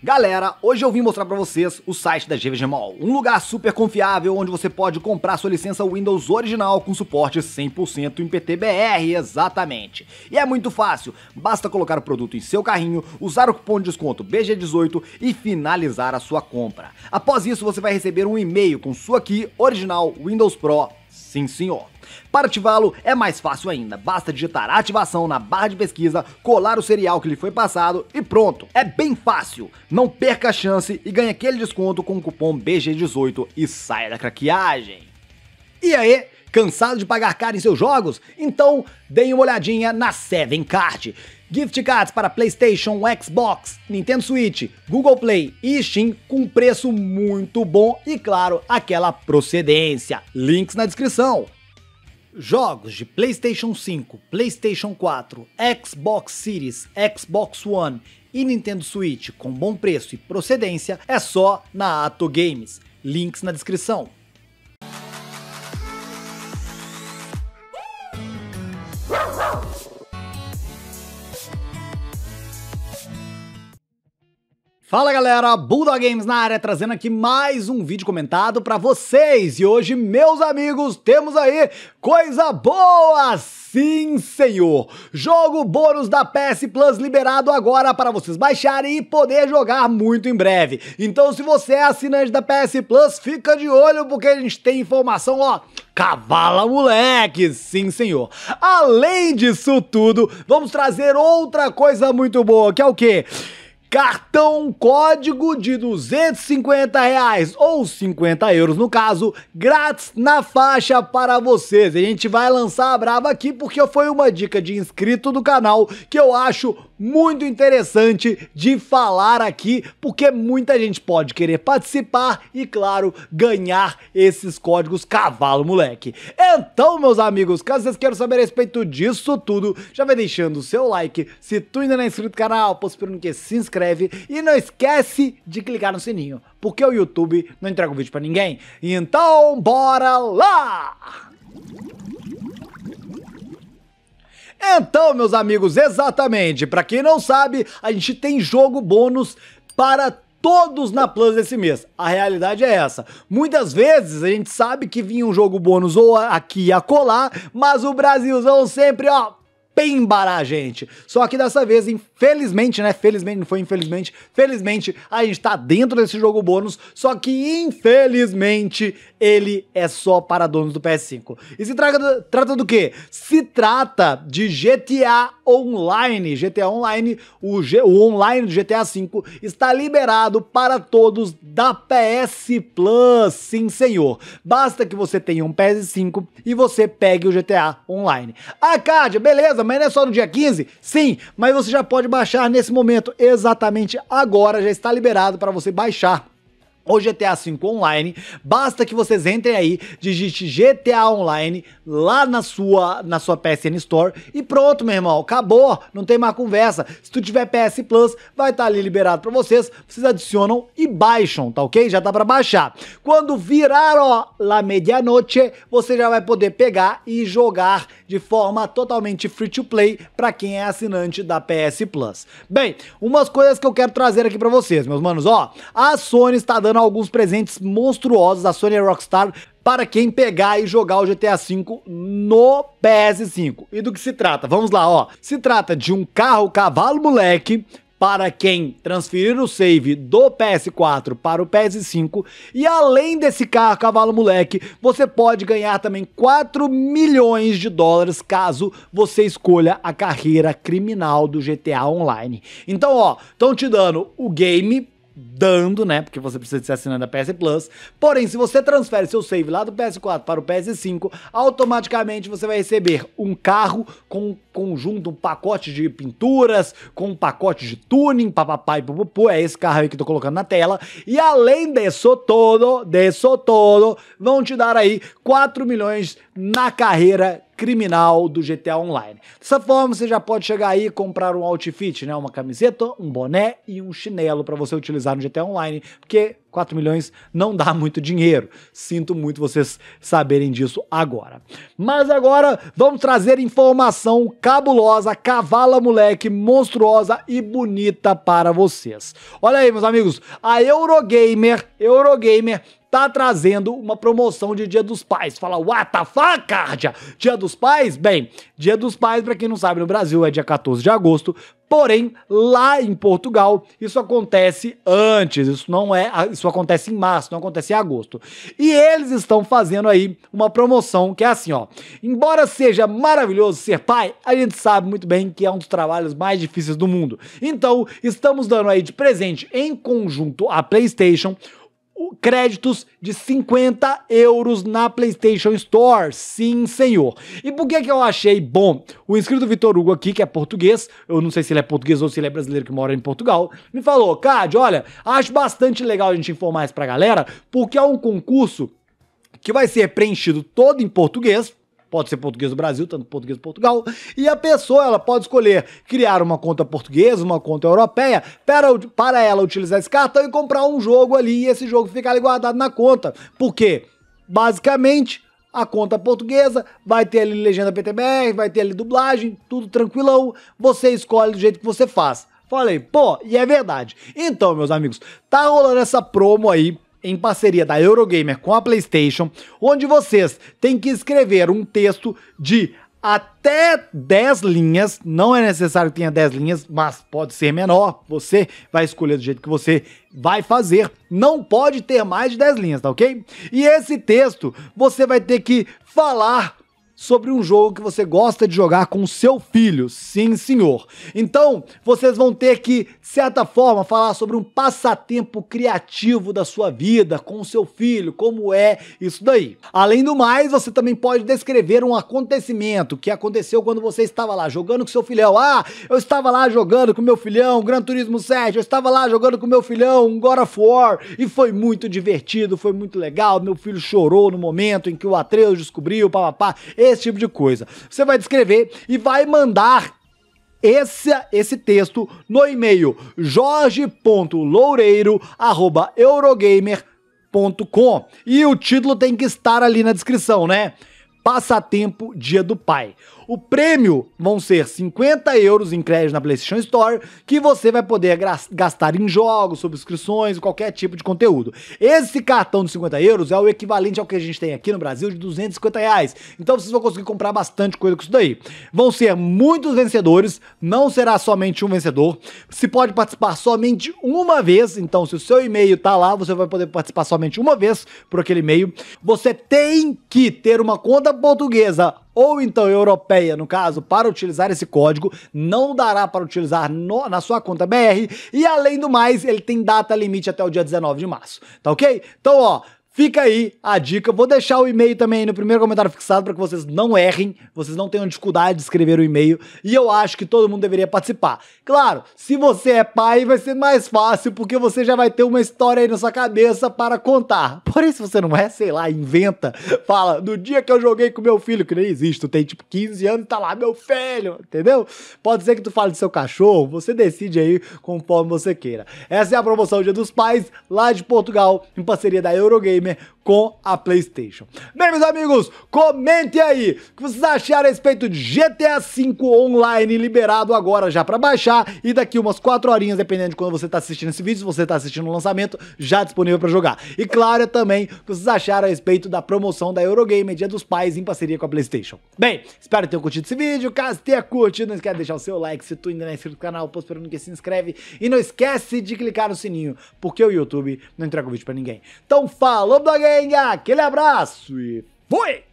Galera, hoje eu vim mostrar pra vocês o site da GVG Mall, um lugar super confiável onde você pode comprar sua licença Windows original com suporte 100% em PTBR, exatamente. E é muito fácil, basta colocar o produto em seu carrinho, usar o cupom de desconto BG18 e finalizar a sua compra. Após isso você vai receber um e-mail com sua key original Windows Pro, sim senhor. Para ativá-lo é mais fácil ainda, basta digitar a ativação na barra de pesquisa, colar o serial que lhe foi passado e pronto. É bem fácil, não perca a chance e ganhe aquele desconto com o cupom BG18 e saia da craqueagem. E aí, cansado de pagar caro em seus jogos? Então deem uma olhadinha na 7card. Gift cards para PlayStation, Xbox, Nintendo Switch, Google Play e Steam com preço muito bom e claro, aquela procedência. Links na descrição. Jogos de PlayStation 5, PlayStation 4, Xbox Series, Xbox One e Nintendo Switch com bom preço e procedência é só na Ato Games. Links na descrição. Fala galera, Bulldog Games na área, trazendo aqui mais um vídeo comentado pra vocês. E hoje, meus amigos, temos aí coisa boa! Sim, senhor! Jogo bônus da PS Plus liberado agora para vocês baixarem e poder jogar muito em breve. Então, se você é assinante da PS Plus, fica de olho porque a gente tem informação, ó... Cavala, moleque! Sim, senhor. Além disso tudo, vamos trazer outra coisa muito boa, que é o quê? Cartão código de R$250 ou €50 no caso, grátis na faixa para vocês. A gente vai lançar a braba aqui porque foi uma dica de inscrito do canal que eu acho muito interessante de falar aqui, porque muita gente pode querer participar e, claro, ganhar esses códigos cavalo, moleque. Então, meus amigos, caso vocês queiram saber a respeito disso tudo, já vai deixando o seu like. Se tu ainda não é inscrito no canal, posso esperando que se inscreve e não esquece de clicar no sininho, porque o YouTube não entrega o vídeo pra ninguém. Então, bora lá! Então, meus amigos, exatamente, pra quem não sabe, a gente tem jogo bônus para todos na Plus desse mês. A realidade é essa. Muitas vezes a gente sabe que vinha um jogo bônus ou aqui e acolá, mas o Brasilzão sempre, ó, pembará a gente. Só que dessa vez, infelizmente, né? Felizmente, não foi infelizmente. Felizmente, a gente tá dentro desse jogo bônus, só que infelizmente ele é só para donos do PS5. E se trata do quê? Se trata de GTA Online. GTA Online, o online do GTA V está liberado para todos da PS Plus, sim senhor. Basta que você tenha um PS5 e você pegue o GTA Online. A card, beleza, mas não é só no dia 15? Sim, mas você já pode baixar nesse momento, exatamente agora, já está liberado para você baixar o GTA V Online. Basta que vocês entrem aí, digite GTA Online lá na sua PSN Store e pronto, meu irmão, acabou, não tem mais conversa. Se tu tiver PS Plus, vai estar ali liberado pra vocês, vocês adicionam e baixam, tá ok? Já dá pra baixar. Quando virar, ó, lá meia-noite, você já vai poder pegar e jogar de forma totalmente free to play pra quem é assinante da PS Plus. Bem, umas coisas que eu quero trazer aqui pra vocês, meus manos, ó, a Sony está dando alguns presentes monstruosos, a Sony Rockstar, para quem pegar e jogar o GTA V no PS5. E do que se trata? Vamos lá, ó. Se trata de um carro cavalo moleque para quem transferir o save do PS4 para o PS5. E além desse carro cavalo moleque, você pode ganhar também US$ 4 milhões caso você escolha a carreira criminal do GTA Online. Então, ó, estão te dando o game, né, porque você precisa ser assinante da PS Plus, porém se você transfere seu save lá do PS4 para o PS5, automaticamente você vai receber um carro com um conjunto, um pacote de pinturas, com um pacote de tuning, papapai, pupupu, é esse carro aí que eu tô colocando na tela, e além disso todo, vão te dar aí US$ 4 milhões na carreira criminal do GTA Online. Dessa forma, você já pode chegar aí e comprar um outfit, né? Uma camiseta, um boné e um chinelo para você utilizar no GTA Online, porque 4 milhões não dá muito dinheiro. Sinto muito vocês saberem disso agora. Mas agora vamos trazer informação cabulosa, cavala moleque, monstruosa e bonita para vocês. Olha aí, meus amigos, a Eurogamer tá trazendo uma promoção de Dia dos Pais. Fala, what the fuck, Cardia? Dia dos Pais? Bem, Dia dos Pais, pra quem não sabe, no Brasil é dia 14 de agosto, porém, lá em Portugal, isso acontece antes, isso acontece em março, não acontece em agosto. E eles estão fazendo aí uma promoção que é assim, ó, embora seja maravilhoso ser pai, a gente sabe muito bem que é um dos trabalhos mais difíceis do mundo. Então, estamos dando aí de presente, em conjunto, a PlayStation, créditos de 50 euros na PlayStation Store, sim senhor. E por que que eu achei bom? O inscrito Vitor Hugo aqui, que é português, eu não sei se ele é português ou se ele é brasileiro que mora em Portugal, me falou, Cad, olha, acho bastante legal a gente informar isso pra galera, porque é um concurso que vai ser preenchido todo em português, pode ser português do Brasil, tanto português de Portugal, e a pessoa ela pode escolher criar uma conta portuguesa, uma conta europeia, para ela utilizar esse cartão e comprar um jogo ali, e esse jogo ficar ali guardado na conta, porque basicamente a conta portuguesa vai ter ali legenda PTBR, vai ter ali dublagem, tudo tranquilão, você escolhe do jeito que você faz. Falei, pô, e é verdade. Então, meus amigos, tá rolando essa promo aí, em parceria da Eurogamer com a PlayStation, onde vocês têm que escrever um texto de até 10 linhas, não é necessário que tenha 10 linhas, mas pode ser menor, você vai escolher do jeito que você vai fazer, não pode ter mais de 10 linhas, tá ok? E esse texto, você vai ter que falar sobre um jogo que você gosta de jogar com seu filho, sim senhor. Então, vocês vão ter que, de certa forma, falar sobre um passatempo criativo da sua vida, com o seu filho, como é isso daí. Além do mais, você também pode descrever um acontecimento que aconteceu quando você estava lá jogando com seu filhão. Ah, eu estava lá jogando com meu filhão, Gran Turismo 7, eu estava lá jogando com meu filhão, God of War, e foi muito divertido, foi muito legal, meu filho chorou no momento em que o Atreus descobriu, papapá, esse tipo de coisa. Você vai descrever e vai mandar esse texto no e-mail jorge.loureiro@eurogamer.com e o título tem que estar ali na descrição, né? Passatempo Dia do Pai. O prêmio vão ser 50 euros em crédito na PlayStation Store, que você vai poder gastar em jogos, subscrições, qualquer tipo de conteúdo. Esse cartão de 50 euros é o equivalente ao que a gente tem aqui no Brasil de 250 reais. Então vocês vão conseguir comprar bastante coisa com isso daí. Vão ser muitos vencedores, não será somente um vencedor. Se pode participar somente uma vez, então se o seu e-mail tá lá, você vai poder participar somente uma vez por aquele e-mail. Você tem que ter uma conta portuguesa ou então europeia, no caso, para utilizar esse código, não dará para utilizar na sua conta BR, e além do mais, ele tem data limite até o dia 19 de março, tá ok? Então, ó, fica aí a dica, vou deixar o e-mail também aí no primeiro comentário fixado para que vocês não errem, vocês não tenham dificuldade de escrever o e-mail, e eu acho que todo mundo deveria participar. Claro, se você é pai vai ser mais fácil, porque você já vai ter uma história aí na sua cabeça para contar. Porém, se você não é, sei lá, inventa, fala, no dia que eu joguei com meu filho, que nem existe, tu tem tipo 15 anos e tá lá, meu filho, entendeu? Pode ser que tu fale do seu cachorro, você decide aí conforme você queira. Essa é a promoção Dia dos Pais, lá de Portugal, em parceria da Eurogamer com a PlayStation. Bem, meus amigos, comentem aí o que vocês acharam a respeito de GTA V Online, liberado agora já para baixar, e daqui umas 4 horinhas, dependendo de quando você tá assistindo esse vídeo, se você tá assistindo o lançamento, já disponível para jogar. E claro, também, o que vocês acharam a respeito da promoção da Eurogamer Dia dos Pais em parceria com a PlayStation. Bem, espero que tenham curtido esse vídeo, caso tenha curtido, não esquece de deixar o seu like, se tu ainda não é inscrito no canal, posto esperando que se inscreve, e não esquece de clicar no sininho, porque o YouTube não entrega o vídeo para ninguém. Então, falou, Bulldog Games! Aquele abraço e fui!